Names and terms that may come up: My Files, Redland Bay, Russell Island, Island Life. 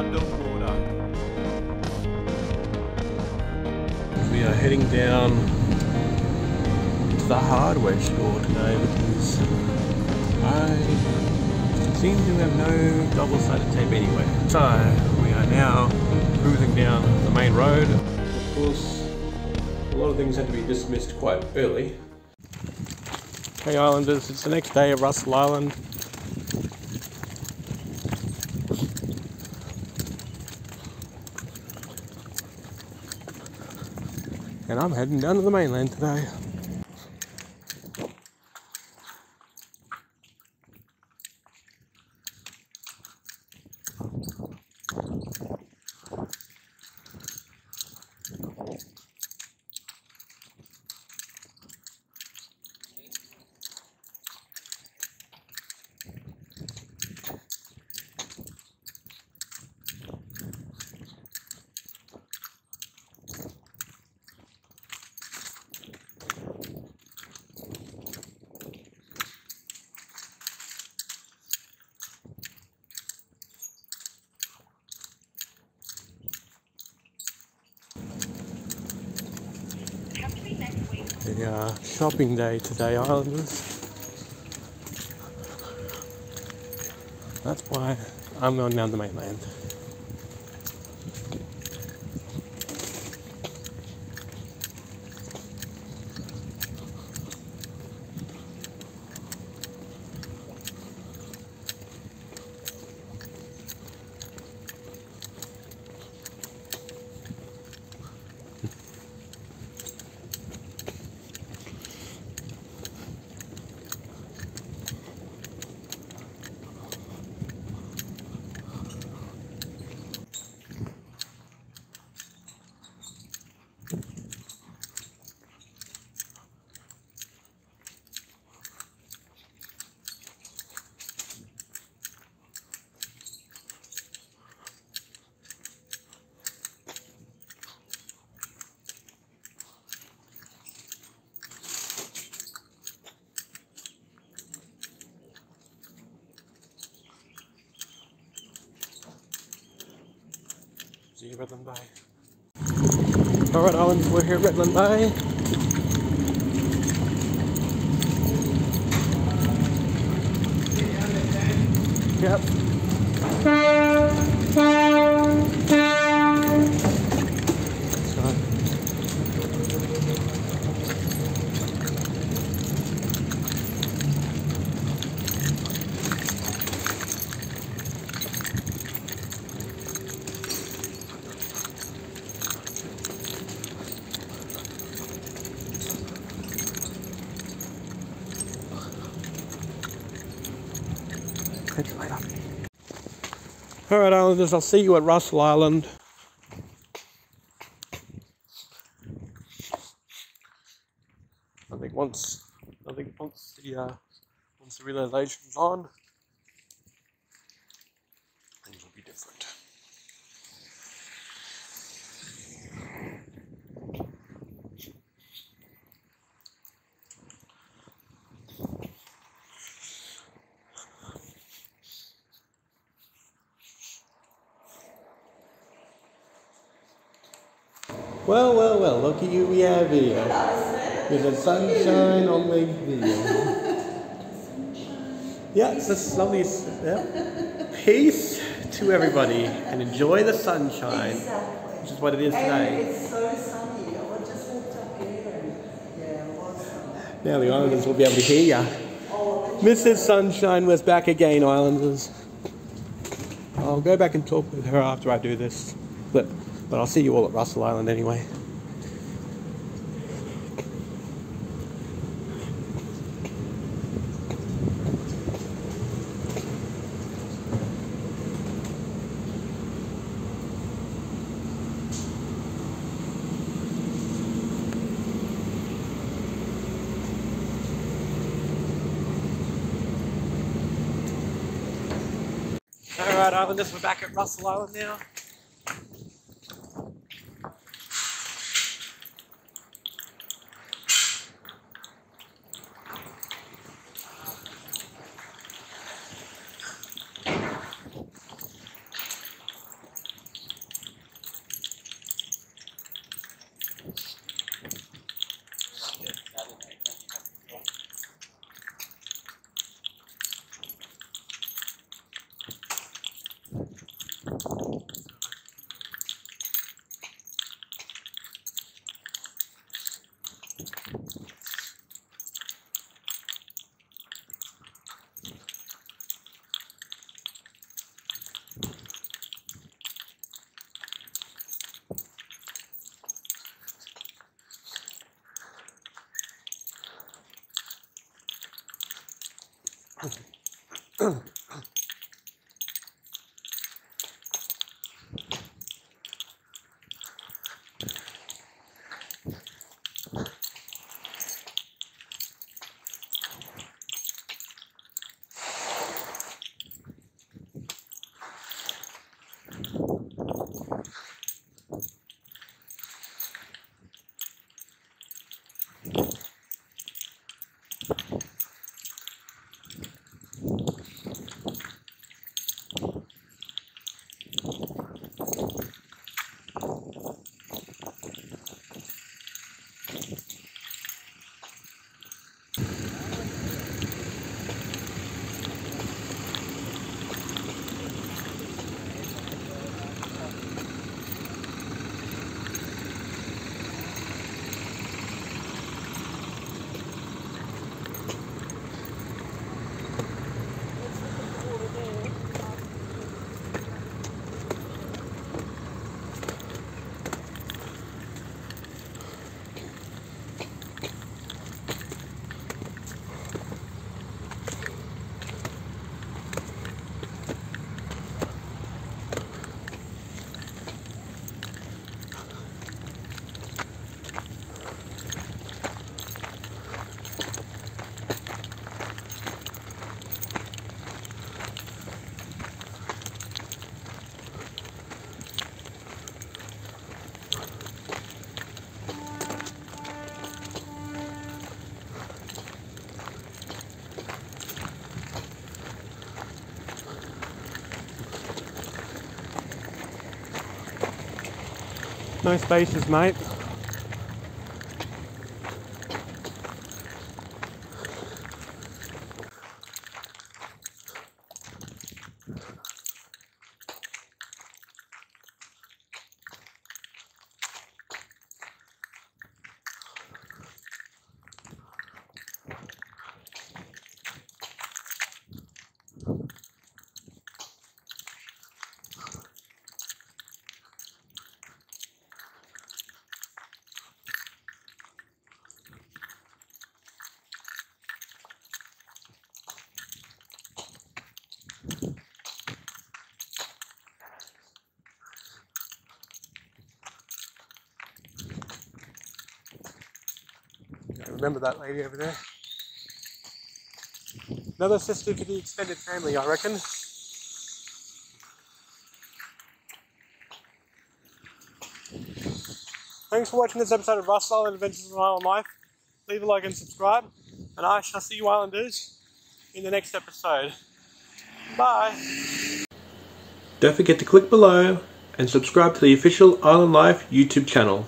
underwater. We are heading down to the hardware store today, which is, I seem to have no double-sided tape anyway. So we are now cruising down the main road. Of course, a lot of things had to be dismissed quite early. Hey Islanders, it's the next day at Russell Island. And I'm heading down to the mainland today. Shopping day today, Islanders. That's why I'm going down the mainland. Redland Bay. Alright Islanders, we're here at Redland Bay. Yep. Alright Islanders, I'll see you at Russell Island. I think once the realization's on, things will be different. Well, well, well, look at you, we have video. There's a sunshine on the video. Yeah, it's this lovely, yeah. Peace to everybody and enjoy the sunshine, exactly. Which is what it is today. And it's so sunny, I just walked up here and yeah, it was sunny. Now the Islanders will be able to hear you. Oh, Mrs. Sunshine was back again, Islanders. I'll go back and talk with her after I do this clip. But I'll see you all at Russell Island anyway. Alright Islanders, we're back at Russell Island now. Nice bases, mate. Remember that lady over there? Another sister for the extended family, I reckon. Thanks for watching this episode of Russell Island Adventures of Island Life. Leave a like and subscribe, and I shall see you Islanders in the next episode. Bye! Don't forget to click below and subscribe to the official Island Life YouTube channel.